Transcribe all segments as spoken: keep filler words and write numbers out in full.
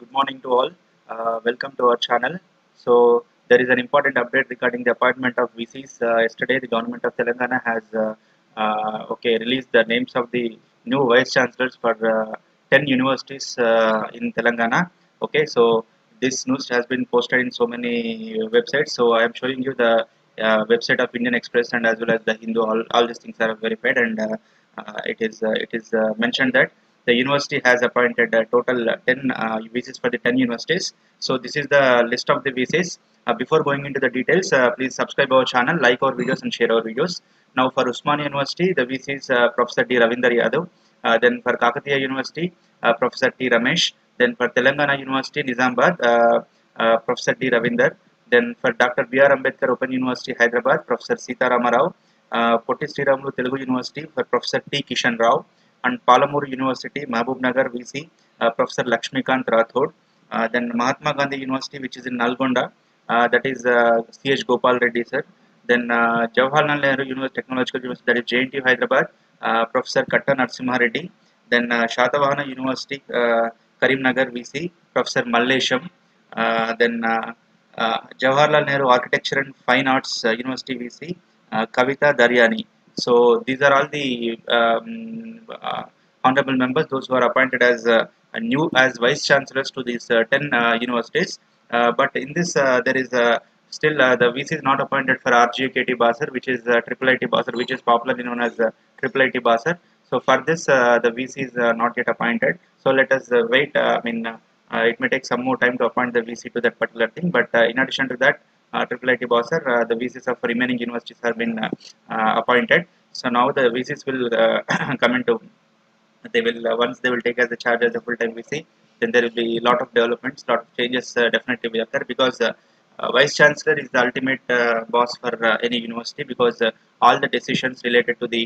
Good morning to all. Uh, welcome to our channel. So there is an important update regarding the appointment of V Cs. Uh, yesterday, the government of Telangana has uh, uh, okay released the names of the new vice chancellors for uh, ten universities uh, in Telangana. Okay, so this news has been posted in so many websites. So I am showing you the uh, website of Indian Express and as well as the Hindu. All, all these things are verified, and uh, uh, it is uh, it is uh, mentioned that the university has appointed a total ten uh, V Cs for the ten universities. So this is the list of the V Cs. Uh, before going into the details, uh, please subscribe our channel, like our videos and share our videos. Now for Usmania University, the V Cs uh, Professor D. Ravinder Yadav. Uh, then for Kakatiya University, uh, Professor T. Ramesh. Then for Telangana University, Nizamabad, uh, uh, Professor D. Ravinder. Then for Doctor B R Ambedkar Open University, Hyderabad, Professor Sita Ram Rao. Uh, Potti Sriramulu Telugu University, for Professor T. Kishan Rao. And Palamuru University, Mahbub Nagar V C, uh, Professor Lakshmikanth Rathod. Uh, then Mahatma Gandhi University, which is in Nalgonda, uh, that is uh, C H Gopal Reddy sir. Then uh, Jawaharlal Nehru University, Technological University, that is J N T U Hyderabad, uh, Professor Katta Narasimha Reddy. Then uh, Shatavahana University, uh, Karimnagar V C, Professor Mallesham. Uh, then uh, uh, Jawaharlal Nehru Architecture and Fine Arts uh, University V C, uh, Kavitha Daryani. So these are all the um, uh, honorable members, those who are appointed as uh, new as vice chancellors to these uh, ten uh, universities. Uh, but in this, uh, there is uh, still uh, the V C is not appointed for R G U K T Basar, which is uh, I I T Basar, which is popularly known as uh, I I T Basar. So for this, uh, the V C is uh, not yet appointed. So let us uh, wait. Uh, I mean, uh, uh, it may take some more time to appoint the V C to that particular thing. But uh, in addition to that, Uh, I I T Basar, uh, the V Cs of remaining universities have been uh, uh, appointed. So now the V Cs will uh, come into, they will uh, once they will take as the charge as a full-time V C, then there will be a lot of developments, lot of changes uh, definitely will occur, because uh, uh, Vice Chancellor is the ultimate uh, boss for uh, any university, because uh, all the decisions related to the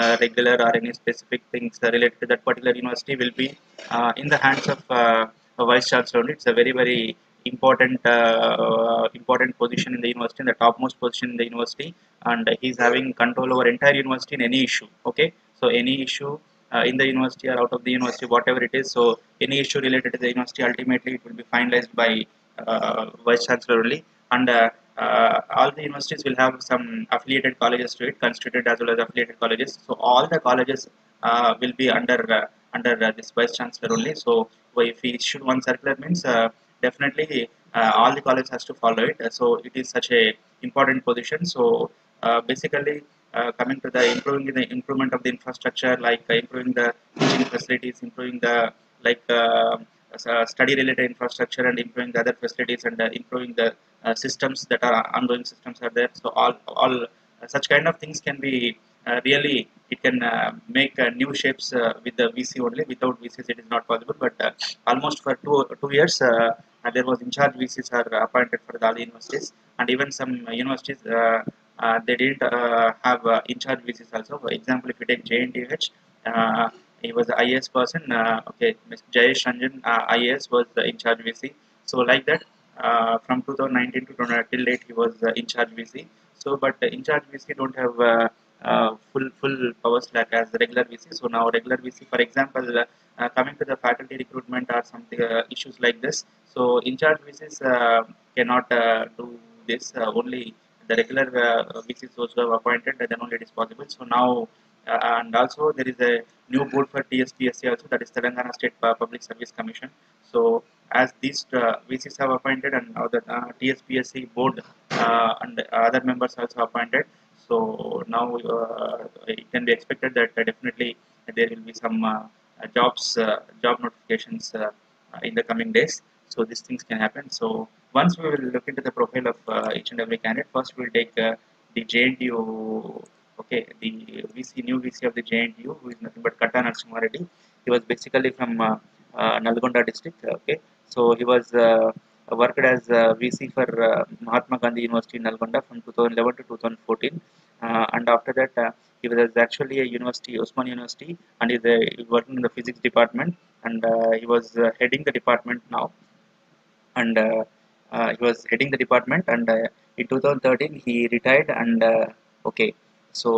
uh, regular or any specific things related to that particular university will be uh, in the hands of uh, a Vice Chancellor only. It's a very, very important uh, important position in the university, in the topmost position in the university, and he's having control over entire university in any issue. Okay, so any issue uh, in the university or out of the university, whatever it is, so any issue related to the university, ultimately it will be finalized by uh, Vice Chancellor only. And uh, uh, all the universities will have some affiliated colleges to it, constituted as well as affiliated colleges. So all the colleges uh, will be under uh, under uh, this Vice Chancellor only. So if we issue one circular, means uh, definitely uh, all the college has to follow it. So it is such a important position. So uh, basically uh, coming to the improving the improvement of the infrastructure, like uh, improving the teaching facilities, improving the like uh, uh, study related infrastructure, and improving the other facilities, and uh, improving the uh, systems that are ongoing systems are there. So all all uh, such kind of things can be uh, really, it can uh, make uh, new shapes uh, with the V C only. Without V Cs it is not possible. But uh, almost for two two years uh, Uh, there was in charge V Cs are appointed for all the universities, and even some uh, universities uh, uh, they didn't uh, have uh, in charge V Cs also. For example, if you take J N T U H, uh, he was an I A S person. Uh, okay, Mister Jayesh Ranjan, uh, I A S was the in charge V C. So like that, uh, from two thousand nineteen to two thousand till date, he was uh, in charge V C. So but uh, in charge V C don't have uh, uh, full full powers like as regular V C. So now regular V C, for example. Uh, Uh, coming to the faculty recruitment or something uh, issues like this, so in charge V Cs uh, cannot uh, do this. Uh, only the regular uh, V Cs those who have appointed, uh, then only it is possible. So now uh, and also there is a new board for T S P S C also, that is Telangana State Public Service Commission. So as these uh, V Cs have appointed, and now the uh, T S P S C board uh, and other members also appointed. So now uh, it can be expected that uh, definitely there will be some uh, Uh, jobs, uh, job notifications uh, uh, in the coming days. So these things can happen. So once we will look into the profile of uh, each and every candidate. First we will take uh, the J N T U, okay, the V C, new V C of the J N T U, who is nothing but Katta Narasimha Reddy. He was basically from uh, uh, Nalgonda district, okay. So he was uh, worked as uh, V C for uh, Mahatma Gandhi University in Nalgonda from two thousand eleven to two thousand fourteen. Uh, and after that uh, he was actually a university, Osman University, and he is uh, working in the physics department, and uh, he was uh, heading the department now, and uh, uh, he was heading the department, and uh, in two thousand thirteen he retired, and uh, okay, so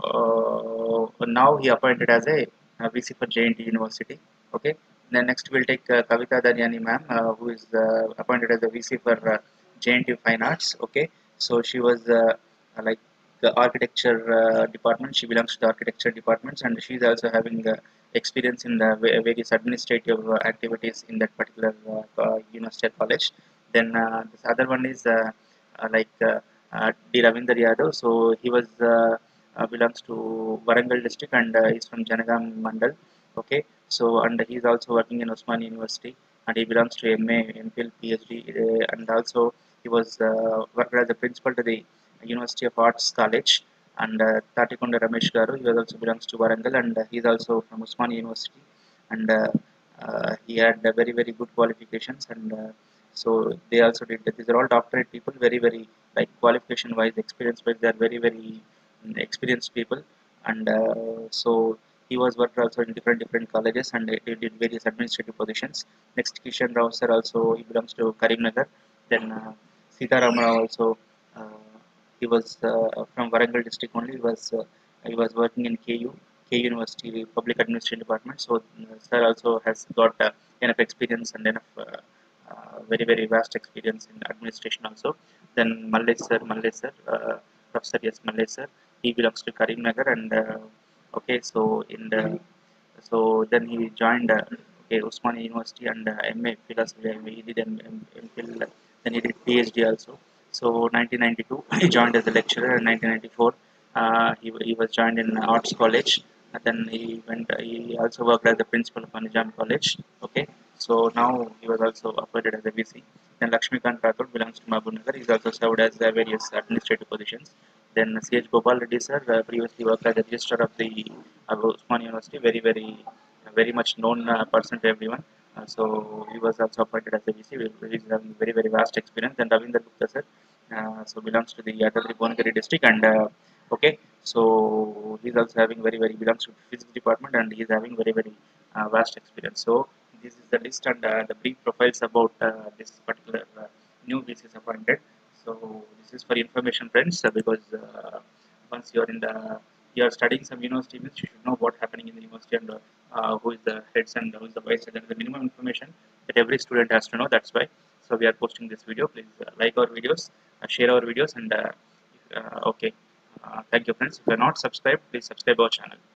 uh, now he appointed as a, a V C for J N T U University. Okay, Then next we'll take uh, Kavitha Daryani ma'am, uh, who is uh, appointed as the V C for uh, J N T U Fine Arts. Okay, so she was uh, like the architecture uh, department. She belongs to the architecture departments, and she is also having uh, experience in the various administrative uh, activities in that particular uh, uh, university college. Then uh, this other one is uh, uh, like uh, uh, D. Ravinder Yadav. So he was uh, uh, belongs to Warangal district, and uh, is from Janagam Mandal. Okay, so and he is also working in Osmani University, and he belongs to M A, M Phil, P H D, uh, and also he was uh, worked as a principal to the University of Arts College. And uh, Tatikonda Ramesh Garu, he also belongs to Warangal, and uh, he is also from Osmani University, and uh, uh, he had uh, very very good qualifications, and uh, so they also did that. These are all doctorate people, very very like qualification wise, experience wise, they are very very experienced people, and uh, so. He was worked also in different different colleges, and he did various administrative positions. Next, Kishan Rao sir also, he belongs to Karimnagar. Then uh, Sita Ram Rao also, uh, he was uh, from Warangal district only. He was uh, he was working in K U, K University Public Administration Department. So uh, sir also has got uh, enough experience and enough uh, uh, very very vast experience in administration also. Then Mallesh sir, Mallesh sir, uh, Professor yes Mallesh sir, he belongs to Karimnagar, and. Uh, Okay, so in the so then he joined uh, okay, Osmani University, and uh, M A philosophy. He did M Phil, then he did P H D also. So nineteen ninety-two he joined as a lecturer, and nineteen ninety-four uh, he he was joined in Arts College. And then he went. Uh, he also worked as the principal of Anijam College. Okay, so now he was also appointed as a V C. Then Lakshmikanth Rathod belongs to Mahbubnagar. He is also served as uh, various administrative positions. Then C H Gopal Reddy sir, uh, previously worked as the registrar of the uh, Osmani University, very very uh, very much known uh, person to everyone. Uh, so he was also appointed as a V C. He is having very very vast experience. Then Ravinder Gupta sir, uh, so belongs to the Yadadri Bhonagiri district, and uh, okay, so he is also having very very belongs to physics department, and he is having very very uh, vast experience. So this is the list and uh, the brief profiles about uh, this particular uh, new V Cs appointed. So this is for information, friends, uh, because uh, once you are in the you are studying some university, means you should know what happening in the university, and uh, uh, who is the heads and who is the vice. There is the minimum information that every student has to know. That's why. So we are posting this video. Please uh, like our videos, uh, share our videos, and uh, uh, okay. Uh, thank you, friends. If you are not subscribed, please subscribe our channel.